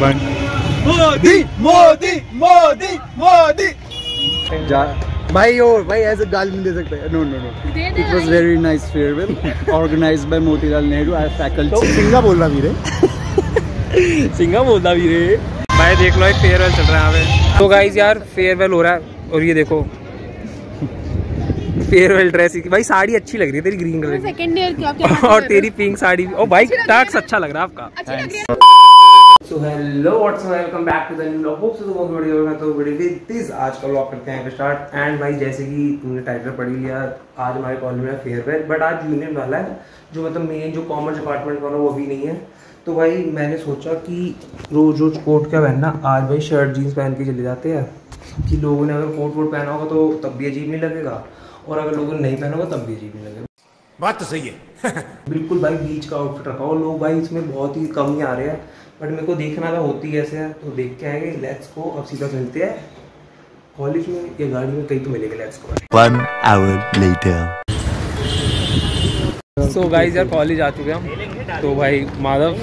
One. Modi Modi Modi Modi भाई और भाई ऐसे गाल में दे सकते हैं। No no no, it was very nice farewell organised by Motilal Nehru I faculty. सिंगा बोल रहा वीरे, सिंगा बोल रहा वीरे भाई। देख लो एक फेयरवेल चल रहा है यहाँ पे। तो गाइस यार फेयरवेल हो रहा है और ये देखो फेयरवेल ड्रेस। भाई साड़ी अच्छी लग रही है तेरी ग्रीन कलर की, सेकंड ईयर की आपकी, और तेरी पिंक साड़ी। ओ भाई टक्स अच्छा लग रहा है आपका। So hello, what's up, welcome back to the new vlog. Hope so बहुत बढ़िया होगा। तो वीडियो आज का व्लॉग करते हैं स्टार्ट। एंड भाई जैसे कि तुमने टाइटल पढ़ लिया, आज हमारे कॉलेज में फेयरवेल, बट आज यूनियन वाला है, जो मतलब मेन जो कॉमर्स डिपार्टमेंट वाला वो भी नहीं है। तो भाई मैंने सोचा कि रोज रोज कोट क्या पहनना, आज भाई शर्ट जीन्स पहन के चले जाते हैं। कि लोगों ने अगर कोट वोट पहना होगा तो तब भी अजीब नहीं लगेगा, और अगर लोगों ने नहीं पहना होगा तब भी अजीब नहीं लगेगा। बात तो सही है। बिल्कुल भाई बीच का आउटफिट रखा और लोग भाई इसमें बहुत ही कम ही आ रहे हैं, बट मेरे को देखना था होती कैसे है। तो देख के आएंगे, लेट्स को। अब सीधा चलते हैं कॉलेज में या गाड़ी में, कहीं तो मिलेगा। लेट्स को। 1 hour later। सो गाइस यार कॉलेज आ चुके हम। तो भाई माधव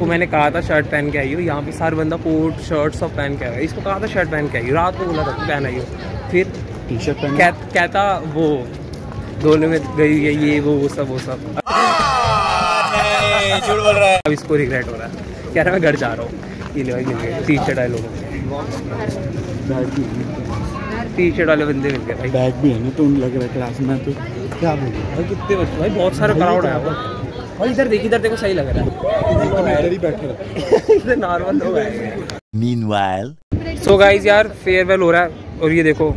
को मैंने कहा था शर्ट पहन के आई हो। यहाँ पे सारा बंदा कोट शर्ट सब पहन के आया। इसको कहा था शर्ट पहन के आई हो, रात को बोला था पहन आई हो, फिर टी शर्ट कहता वो धोने में गई ये वो सब झूठ बोल रहा है। अब इसको रिग्रेट हो रहा है, कह रहा मैं घर जा रहा हूँ। ये भाई मिल गए टी शर्ट वाले लोगों, टी शर्ट वाले बंदे मिल गए भाई। बैग भी है ना तो उन लग रहा है क्लास में। तो क्या बोल रहा है कितने बच्चे भाई, बहुत सारा क्राउड है भाई। इधर देखिए, इधर देखो सही लग रहा है, इधर ही बैठे इधर नॉर्मल लोग आए। मीनवाइल सो गाइस यार फेयरवेल हो रहा है और ये देखो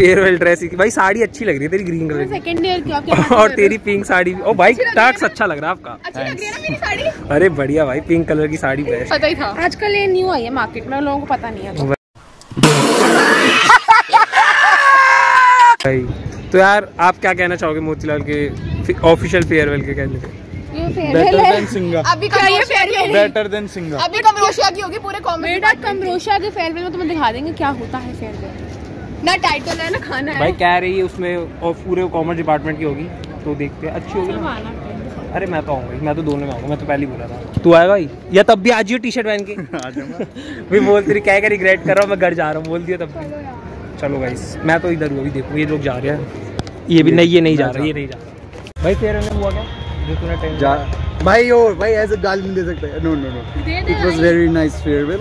फेयरवेल ड्रेस। भाई साड़ी अच्छी लग रही है तेरी ग्रीन कलर की, सेकंड ईयर की आपकी, और तेरी पिंक साड़ी। ओ भाई टक्स अच्छा लग रहा है आपका। अच्छी लग रही है ना मेरी साड़ी? अरे बढ़िया भाई, पिंक कलर की साड़ी बेस्ट। पता ही था आजकल ये न्यू आई है मार्केट में, लोगों को पता नहीं है भाई। तो यार आप क्या कहना चाहोगे मोतीलाल के ऑफिशियल फेयरवेल के कहने पे? बेटर देन सिंगा अभी कमरोशिया की होगी पूरे कॉमेंट। कमरोशिया के फेयरवेल में तुम्हें दिखा देंगे क्या होता है फेयरवेल ना, टाइटल है ना खाना है। भाई कह रही है उसमें और पूरे कॉमर्स डिपार्टमेंट की होगी, तो देखते हैं अच्छी होगी ना। अरे मैं तो आऊँगा, मैं तो दोनों में आऊँगा, मैं तो पहले ही बोला था। तू आए भाई या तब भी आज ही टी शर्ट पहन के आ जाऊँगा। भाई बोलती रही, कह कर रिग्रेट कर रहा हूँ मैं घर जा रहा हूँ, बोल दिया तब भी। चलो गाइस मैं तो इधर हूँ अभी, देखो ये लोग जा रहे हैं, ये भी नहीं, ये नहीं जा रहा, ये नहीं जा रहा भाई। तेरे में हुआ क्या जो तूने टाइम जा भाई और भाई ऐसे गाल में दे सकते हैं। No no no, it was very nice farewell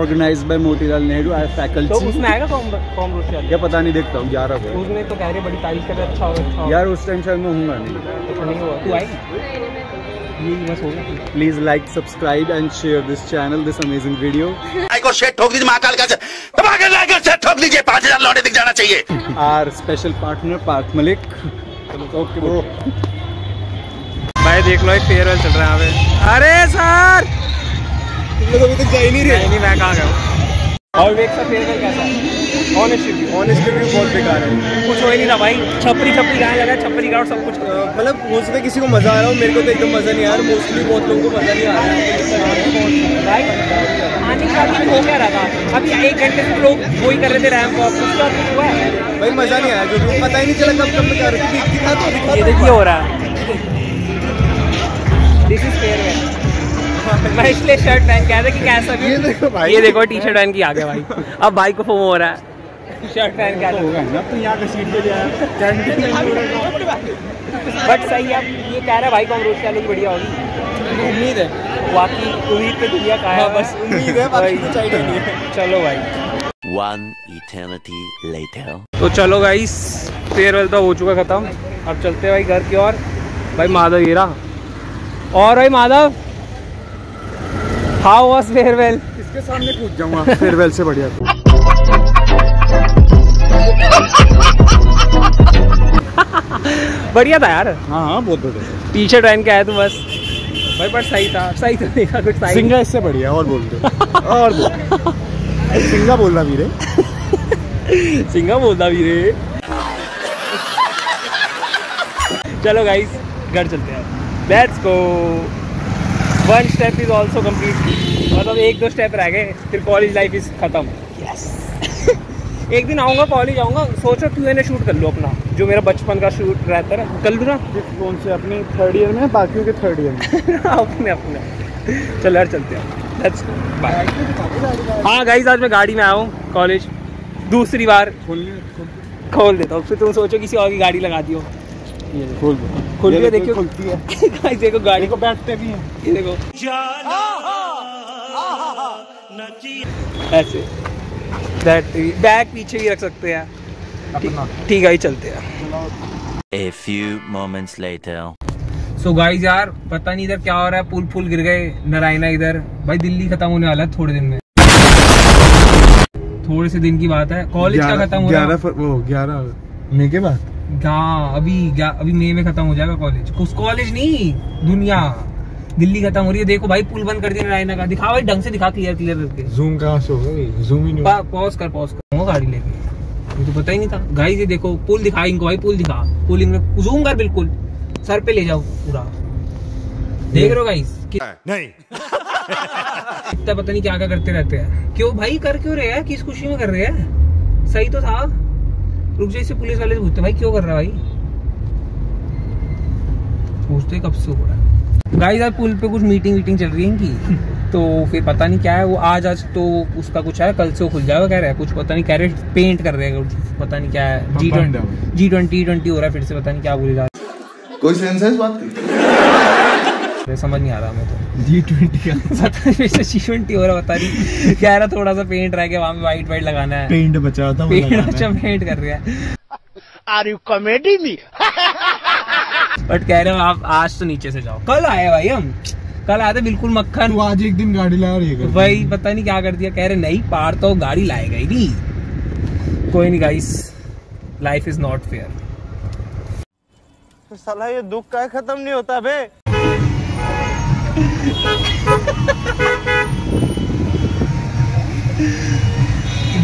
organised by Motilal Nehru I faculty. तो उसमें आएगा कॉमर्शियल या पता नहीं, देखता हूँ 11 को। उसने तो कह रही बड़ी तारीफ कर रहा, अच्छा होगा यार। उस टाइम शायद मैं हूँगा नहीं। तू आई ये बस होगा। Please like subscribe and share this channel, this amazing video. Like और शेयर ठोक दीजिए महाकाल का, तबाकर लाइक और शेयर ठोक दीजिए, 5000 लौटे दिख जाना चाहिए। Our special partner Parth Malik. Okay bro. भाई देख लो एक फेयरवेल चल रहा है। अरे सर तो अभी तक जा ही नहीं रहे। नहीं मैं कहाँ गया। और वेक का फेयरवेल कैसा है? ऑनेस्टली बहुत बेकार है, कुछ हो ही नहीं रहा भाई। छपरी गाने लगा, छपरी गाँव सब कुछ। मतलब हो सकता है किसी को मज़ा आ रहा हो, मेरे को तो एकदम मज़ा नहीं आ रहा। मोस्टली बहुत लोगों को मज़ा नहीं आ रहा। आने का भी हो क्या रहा था, अभी 1 घंटे से लोग वो ही कर रहे थे रैम वॉक, हुआ है भाई मज़ा नहीं आया। जो पता ही नहीं चला कब कब क्या दिखा, तो देखिए हो रहा है। This is farewell. मैं इसलिए शर्ट पहन के आया था कि कैसा भी। ये देखो टी शर्ट पहन के आ गया भाई। अब भाई को फोम हो रहा है, शर्ट पहन के आया होगा ना। तो यहाँ कसीट पे जाया बट सही है। ये कह रहा है भाई कॉमर्स वाली बढ़िया होगी, उम्मीद है। बाकी उम्मीद पे दुनिया का है, बस उम्मीद है, बाकी कुछ आइडिया नहीं है। चलो भाई 1 eternity later। तो चलो गाइस फेयरवेल तो हो चुका खत्म, अब चलते हैं भाई घर की ओर। भाई माधव ये रहा। और भाई माधव हाउ वाज फेयरवेल? इसके सामने कूद जाऊंगा फेयरवेल से बढ़िया। बढ़िया था यार। हाँ बहुत बढ़िया। टी शर्ट पहन के आया तू बस भाई, पर सही था देखा कुछ सही। सिंगा इससे बढ़िया और बोल दो और बोल। सिंगा बोल रहा वीरे। सिंगा बोल रहा वीरे। चलो गाइस घर चलते हैं, let's go. 1 step is also complete, मतलब 1-2 स्टेप रह गए फिर कॉलेज लाइफ इज खत्म। एक दिन आऊँगा कॉलेज आऊँगा, सोचो Q&A शूट कर लो अपना, जो मेरा बचपन का शूट रहता है, कर लूँ ना फोन से अपने थर्ड ईयर में, बाकियों के थर्ड ईयर में अपने अपने। चलो यार चलते हैं, लेट्स बाय। हाँ गाइस, आज मैं गाड़ी में आया हूँ कॉलेज, दूसरी बार खोल देता हूँ, फिर तुम सोचो किसी और की गाड़ी लगा दियो। ये खोल दो, खोल के देखियो खुलती है। गाइस देखो गाड़ी को बैठते भी हैं, ये देखो ऐसे बैग पीछे भी रख सकते हैं। ठीक है, चलते हैं। A few moments later. So guys यार पता नहीं इधर क्या हो रहा है, पुल फुल गिर गए नारायणा इधर। भाई दिल्ली खत्म होने वाला है थोड़े दिन में, थोड़े से दिन की बात है। कॉलेज का खत्म हो रहा है 11 मई के बाद। हाँ अभी मई में खत्म हो जाएगा कॉलेज। कुछ कॉलेज नहीं, दुनिया, दिल्ली खत्म हो रही है। देखो भाई पुल बंद कर दिया नारायणा का। दिखा भाई ढंग से दिखा, क्लियर क्लियर करके। जूम कहाँ से होगा भाई, जूम ही नहीं। पॉज कर गाड़ी लेके, ये तो पता ही नहीं था। गाइस ये देखो पुल दिखा इनको, भाई पुल दिखा, पुल इनको जूम कर, बिल्कुल सर पे ले जाओ पूरा। देख रहे हो गाइस नहीं इतना पता नहीं क्या क्या करते रहते हैं। क्यों भाई कर क्यों रहे हैं, किस खुशी में कर रहे हैं, सही तो था। रुक जाइए, पुलिस वाले से पूछते भाई क्यों कर रहा है भाई, पूछते कब से हो रहा है। गाइस यार पुल पे कुछ मीटिंग चल रही है इनकी, तो फिर पता नहीं क्या है वो। आज तो उसका कुछ है, कल से वो खुल जाएगा कह रहा है, कुछ पता नहीं कह रहे पेंट कर रहे हैं कुछ पता नहीं क्या है। G20 हो रहा है फिर से, पता नहीं क्या बोले जा रहा, कोई सेंस है इस बात की समझ नहीं आ रहा हमें। तो G20 हो रहा, बता रही कह रहा थोड़ा सा पेंट रह गया वहाँ में, वाइट वाइट लगाना है, पेंट बचा था, पेंट कर रहा है। Are you comedy me? But कह रहे हो आप आज तो नीचे से जाओ। कल आए भाई हम, कल आए थे बिल्कुल मक्खन। वो आज एक दिन गाड़ी ला रही है भाई, पता नहीं क्या कर दिया। कह रहे नहीं पार तो गाड़ी लाए गई थी। कोई नहीं guys, life is not fair. साला ये दुख का खत्म नहीं होता बे।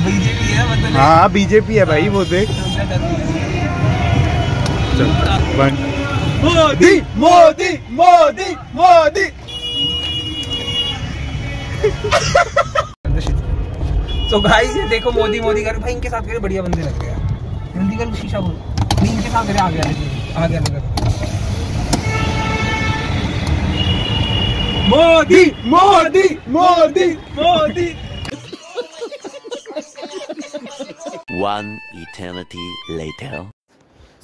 बीजेपी है मतलब, हाँ बीजेपी है भाई वो देख। मोदी मोदी मोदी मोदी। तो गाइस ये देखो मोदी मोदी कर भाई, इनके साथ करे बढ़िया बंदे लग गया। जल्दी कर शीशा बोल, इनके साथ करे आ गया। Modi Modi Modi Modi. One eternity later.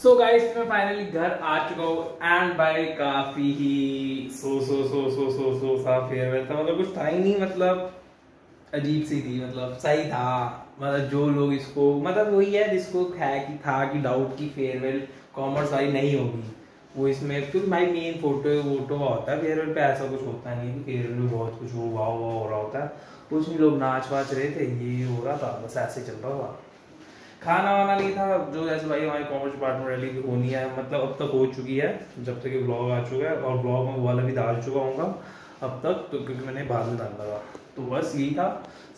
So guys मैं फाइनली घर आ चुका हूँ एंड भाई काफी ही सो सा फेयर था। मतलब कुछ था ही नहीं, मतलब अजीब सी थी, मतलब सही था। मतलब जो लोग इसको मतलब वही है जिसको है कि था कि डाउट की फेयरवेल कॉमर्स वाली नहीं होगी वो इसमें। क्योंकि भाई मेन फोटो होता है फेयरवेल पे, ऐसा कुछ होता नहीं है। फेयरवेल में बहुत कुछ वो वाह वाह हो रहा होता है, कुछ नहीं लोग नाच वाच रहे थे, ये हो रहा था, बस ऐसे चल रहा हुआ। खाना वाना नहीं था जो, जैसे भाई हमारे कॉमर्स डिपार्टमेंट रैली भी होनी है, मतलब अब तक हो चुकी है जब तक ये ब्लॉग आ चुका है, और ब्लॉग में वाला भी डाल चुका हूँ अब तक, तो क्योंकि मैंने बाद में डाल लगा। तो बस यही था,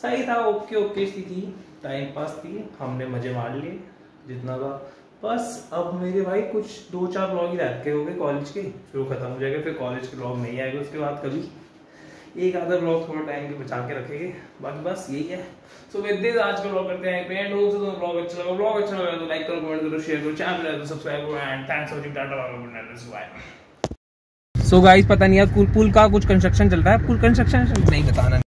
सही था, ओके थी, टाइम पास थी, हमने मजे मार लिए जितना था बस। अब मेरे भाई कुछ 2-4 ब्लॉग ही रहते हो गए कॉलेज के, फिर वो खत्म हो जाएगा, फिर कॉलेज के ब्लॉग नहीं आएगा उसके बाद। कभी एक आधा ब्लॉग थोड़ा टाइम के बचा के रखेंगे, बाकी बस यही है। सो विद दिस आज का ब्लॉग करते हैं एंड। होप सो तुम्हें ब्लॉग अच्छा लगा तो लाइक करो, कमेंट करो, शेयर करो, चैनल है तो सब्सक्राइब करो and thanks for watching. Tata. So guys पता नहीं यार पुल का कुछ कंस्ट्रक्शन चल रहा है, पुल कंस्ट्रक्शन नहीं बताना।